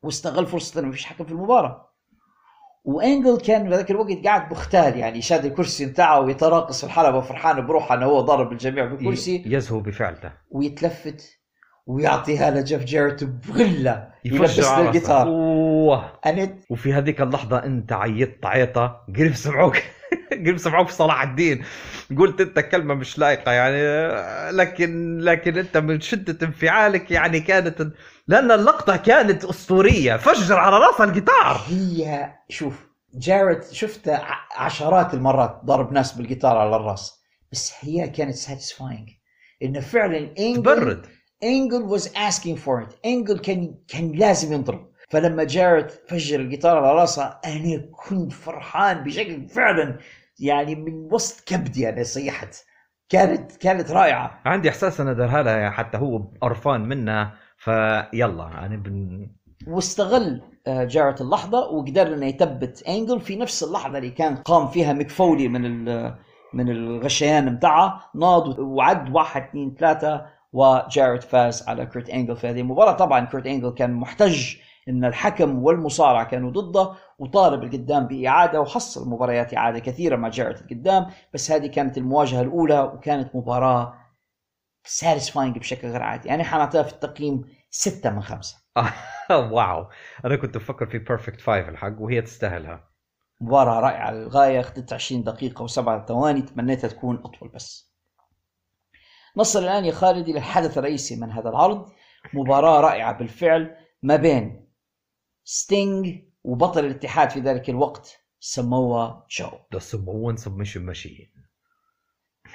واستغل فرصة أنه مفيش حكم في المباراة, وأنجل كان بذلك الوقت قاعد مختال يعني, شاد الكرسي متاعه ويتراقص في الحلبة فرحان بروحه أنه هو ضرب الجميع بالكرسي, يزهو بفعلته ويتلفت ويعطيها لجيف جاريت بغلة, يلبس الجيتار. وفي هذيك اللحظة أنت عيطت عيطة قريب سمعوك قريب سمعوك في صلاح الدين, قلت أنت كلمة مش لائقة يعني, لكن أنت من شدة انفعالك يعني كانت, لأن اللقطة كانت أسطورية, فجر على رأسها الجيتار. هي شوف جاريت شفت عشرات المرات ضرب ناس بالجيتار على الرأس, بس هي كانت satisfying إن فعلا أنجل was asking for it. أنجل كان لازم ينضرب, فلما جارت فجر الجيتار على راسها انا كنت فرحان بشكل فعلا يعني من وسط كبدي انا صيحت. كانت رائعه. عندي احساس انا درها لها حتى هو قرفان منها فيلا يعني واستغل جارت اللحظه وقدر انه يثبت انجل في نفس اللحظه اللي كان قام فيها ميك فولي من الغشيان بتاعه ناض وعد 1 2 3 وجارت فاز على كيرت انجل في هذه المباراه. طبعا كيرت انجل كان محتج ان الحكم والمصارع كانوا ضده وطالب القدام باعاده وحصل مباريات اعاده كثيره مع جارت القدام، بس هذه كانت المواجهه الاولى وكانت مباراه ساتيسفاينج بشكل غير عادي. يعني حنعطيها في التقييم 6 من 5. واو انا كنت بفكر في بيرفكت 5 الحق وهي تستاهلها. مباراة رائعة للغاية، اخذت 20 دقيقة و7 ثواني، تمنيتها تكون أطول. بس نصل الآن يا خالد إلى الحدث الرئيسي من هذا العرض، مباراة رائعة بالفعل ما بين ستينغ وبطل الاتحاد في ذلك الوقت ساموا جو. The Samoan Submission Machine.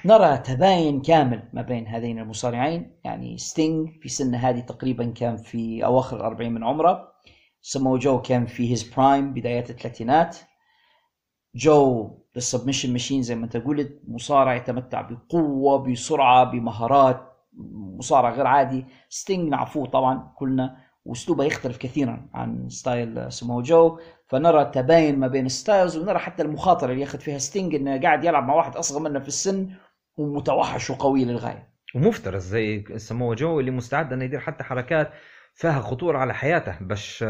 نرى تباين كامل ما بين هذين المصارعين، يعني ستينغ في سنة هذه تقريبا كان في أواخر 40 من عمره، ساموا جو كان في هيز برايم بداية الثلاثينات. جو بالسبمشن ماشين زي ما انت قلت مصارع يتمتع بقوه بسرعه بمهارات، مصارع غير عادي. ستينغ نعرفوه طبعا كلنا واسلوبه يختلف كثيرا عن ستايل ساموا جو، فنرى تباين ما بين ستايلز ونرى حتى المخاطره اللي ياخذ فيها ستينغ انه قاعد يلعب مع واحد اصغر منه في السن ومتوحش وقوي للغايه ومفترس زي ساموا جو اللي مستعد انه يدير حتى حركات فيها خطوره على حياته باش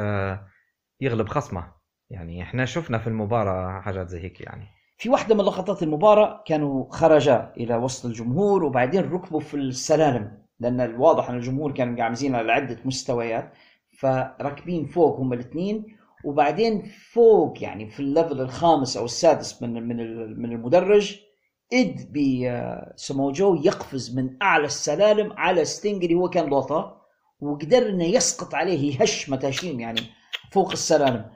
يغلب خصمه. يعني احنا شفنا في المباراة حاجات زي هيك. يعني في واحدة من لقطات المباراة كانوا خرجا الى وسط الجمهور وبعدين ركبوا في السلالم، لان الواضح ان الجمهور كانوا قاعدين على عدة مستويات، فركبين فوق هم الاثنين وبعدين فوق يعني في الليفل الخامس او السادس من المدرج اد بساموا جو يقفز من اعلى السلالم على ستينغ اللي هو كان لوطة وقدر انه يسقط عليه يهش متاشيم يعني فوق السلالم.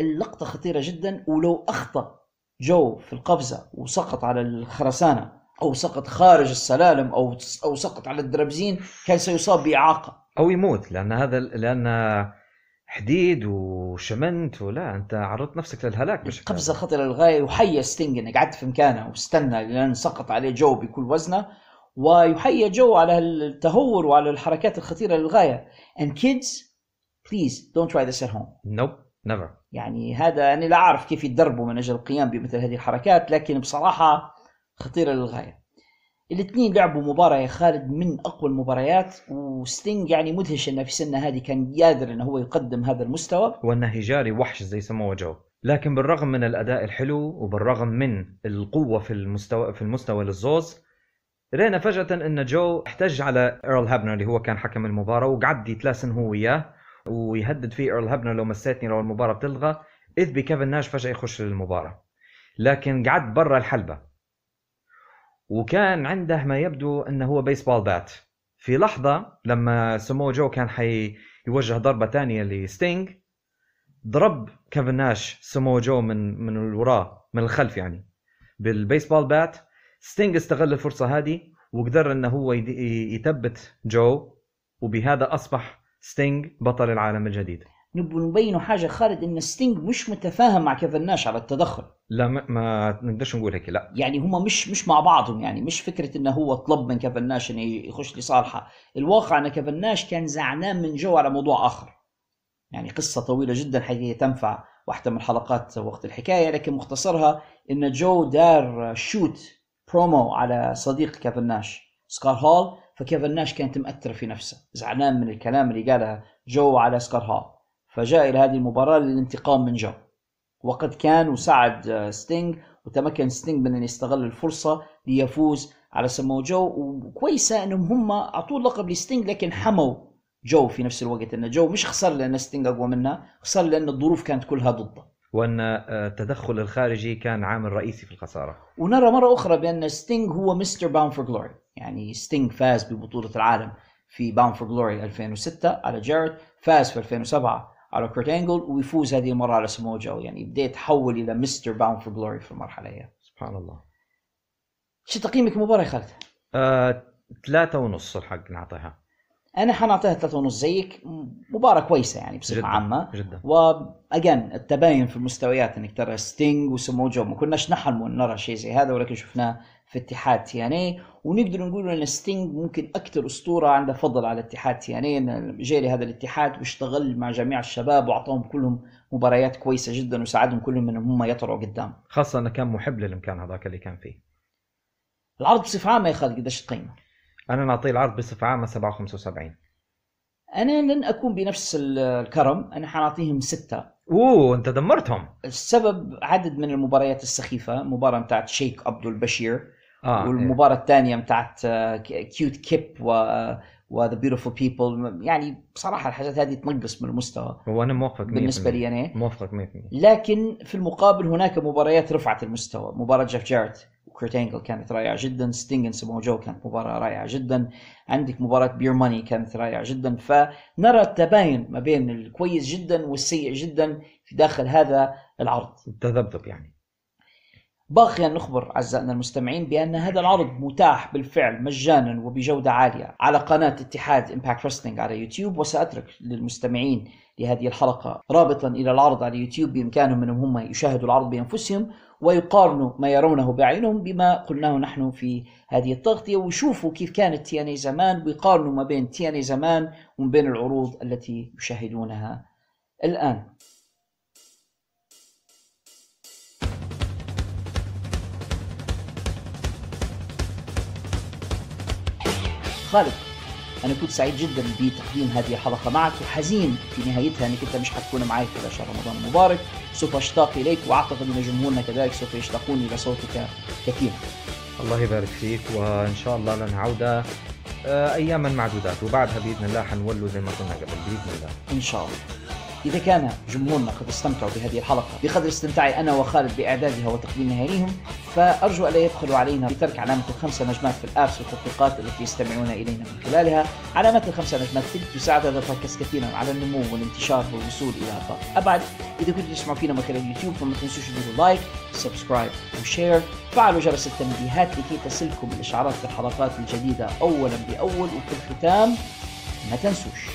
اللقطة خطيرة جدا، ولو أخطأ جو في القفزة وسقط على الخرسانة أو سقط خارج السلالم أو سقط على الدربزين كان سيصاب بإعاقة أو يموت، لأن هذا حديد وشمنت ولا أنت عرضت نفسك للهلاك بشكل. القفزة خطيرة للغاية وحيا ستينغ قعد في مكانه واستنى لأن سقط عليه جو بكل وزنه، ويحيى جو على التهور وعلى الحركات الخطيرة للغاية. And kids please don't try this at home. Nope. Never. يعني هذا أنا لا أعرف كيف يتدربوا من أجل القيام بمثل هذه الحركات، لكن بصراحة خطيرة للغاية. الاثنين لعبوا مباراة يا خالد من أقوى المباريات، وستينغ يعني مدهش أنه في سنة هذه كان قادر أنه هو يقدم هذا المستوى وأنه هجاري وحش زي ساموا جو. لكن بالرغم من الأداء الحلو وبالرغم من القوة في المستوى للزوز، رأينا فجأة أن جو احتج على إيرل هابنر اللي هو كان حكم المباراة وقعد يتلاسن هو وياه ويهدد فيه إيرل هابنر لو مساتني لو المباراة بتلغى، إذ بكيفن ناش فجأة يخش للمباراة، لكن قعد برا الحلبة وكان عنده ما يبدو أنه هو بيسبول بات. في لحظة لما ساموا جو كان حيوجه ضربة تانية لستينغ، ضرب كيفن ناش ساموا جو من الوراء من الخلف يعني بالبيسبول بات. ستينغ استغل الفرصة هذه وقدر أنه هو يثبت جو، وبهذا أصبح ستينغ بطل العالم الجديد. نبغى نبينه حاجة خالد إن ستينغ مش متفاهم مع كيفن ناش على التدخل. لا ما نقدرش نقول هيك لا. يعني هما مش مع بعضهم، يعني مش فكرة إنه هو طلب من كيفن ناش إنه يخش لصالحه، الواقع إن كيفن ناش كان زعلان من جو على موضوع آخر. يعني قصة طويلة جدا حقيقة تنفع واحدة من حلقات وقت الحكاية، لكن مختصرها إن جو دار شوت برومو على صديق كيفن ناش سكار هول، فكيفن ناش كانت مأثرة في نفسه زعلان من الكلام اللي قالها جو على سكار هول، فجاء إلى هذه المباراة للانتقام من جو، وقد كان وساعد ستينغ وتمكن ستينغ من أن يستغل الفرصة ليفوز على ساموا جو. وكويسة أنهم هم أعطوا اللقب لستينغ لكن حموا جو في نفس الوقت، أن جو مش خسر لأن ستينغ أقوى منه، خسر لأن الظروف كانت كلها ضده وأن التدخل الخارجي كان عامل رئيسي في الخسارة. ونرى مرة أخرى بأن ستينغ هو مستر باوند فور جلوري، يعني ستينغ فاز ببطولة العالم في باوند فور جلوري 2006 على جارد، فاز في 2007 على كيرت أنجل، ويفوز هذه المرة على ساموا جو. يعني بدأ يتحول إلى مستر باوند فور جلوري في المرحلة هي. سبحان الله. شو تقييمك المباراة يا خالد؟ 3.5 الحق نعطيها. انا حنعطيها 3.5 زيك. مباراه كويسه يعني بصفه عامه جدا. واجان التباين في المستويات انك ترى ستينج وسمو جو ما كناش نحلم ان نرى شيء زي هذا، ولكن شفناه في اتحاد TNA، ونقدر نقول ان ستينج ممكن اكثر اسطوره عنده فضل على اتحاد TNA، جاي لهذا الاتحاد واشتغل مع جميع الشباب واعطاهم كلهم مباريات كويسه جدا وساعدهم كلهم ان هم يطلعوا قدام، خاصه انه كان محب للمكان هذاك اللي كان فيه. العرض بصفه عامه يا خالد قديش تقيمه؟ انا نعطيه العرض بصفه عامه 7.75. انا لن اكون بنفس الكرم، انا حنعطيهم 6. اوه انت دمرتهم. السبب عدد من المباريات السخيفه، مباراه بتاعت شيخ عبد البشير والمباراه الثانيه بتاعت كيوت كيب وذا بيوتيفول بيبل، يعني بصراحه الحاجات هذه تنقص من المستوى. هو انا موافقك بالنسبه لي، انا موافقك 100%. لكن في المقابل هناك مباريات رفعت المستوى، مباراه جيف جارت كورت أنجل كانت رائعة جدا، ستينغ سمو جو كانت مباراة رائعة جدا، عندك مباراة بير ماني كانت رائعة جدا. فنرى التباين ما بين الكويس جدا والسيء جدا في داخل هذا العرض، التذبذب يعني. باقي أن نخبر أعزائنا المستمعين بأن هذا العرض متاح بالفعل مجانا وبجودة عالية على قناة اتحاد إمباكت رستلينج على يوتيوب، وسأترك للمستمعين لهذه الحلقة رابطا إلى العرض على يوتيوب بإمكانهم أنهم يشاهدوا العرض بأنفسهم ويقارنوا ما يرونه بعينهم بما قلناه نحن في هذه التغطية، وشوفوا كيف كانت TNA زمان ويقارنوا ما بين TNA زمان وما بين العروض التي يشاهدونها الآن. خالد أنا كنت سعيد جدا بتقديم هذه الحلقة معك، وحزين في نهايتها أنك أنت مش حتكون معي كل شهر رمضان مبارك. سوف أشتاق إليك وأعتقد أن جمهورنا كذلك سوف يشتاقون إلى صوتك كثير. الله يبارك فيك، وإن شاء الله لنا عودة أياما معدودات وبعدها بإذن الله حنولوا زي ما كنا قبل بإذن الله إن شاء الله. إذا كان جمهورنا قد استمتعوا بهذه الحلقة بقدر استمتاعي أنا وخالد بإعدادها وتقديمها لهم، فأرجو ألا يبخلوا علينا بترك علامة ال5 نجمات في الآبس والتطبيقات التي يستمعون إلينا من خلالها. علامة ال5 نجمات تساعد هذا البودكاست كثيرا على النمو والانتشار والوصول إلى آفاق أبعد. إذا كنتم تسمعوا فينا من خلال يوتيوب فما تنسوش تديروا لايك، سبسكرايب وشير، فعلوا جرس التنبيهات لكي تصلكم الإشعارات بالحلقات الجديدة أولا بأول. وفي الختام ما تنسوش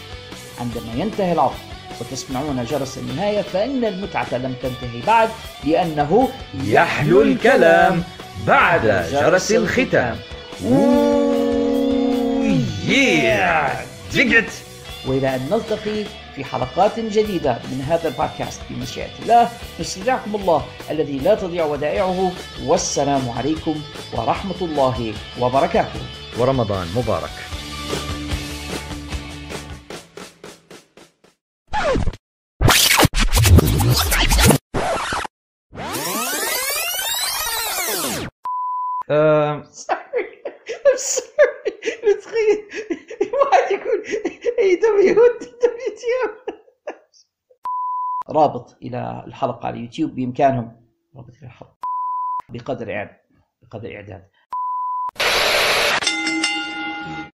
عندما ينتهي العرض وتسمعون جرس النهاية فإن المتعة لم تنتهي بعد، لأنه يحلو الكلام بعد جرس الختام. وإلى أن نلتقي في حلقات جديدة من هذا البودكاست بمشيئة الله، نستودعكم الله الذي لا تضيع ودائعه، والسلام عليكم ورحمة الله وبركاته، ورمضان مبارك. I'm sorry. متخيل واحد يكون AEW رابط إلى الحلقة على يوتيوب بإمكانهم رابط إلى الحلقة بقدر إعداد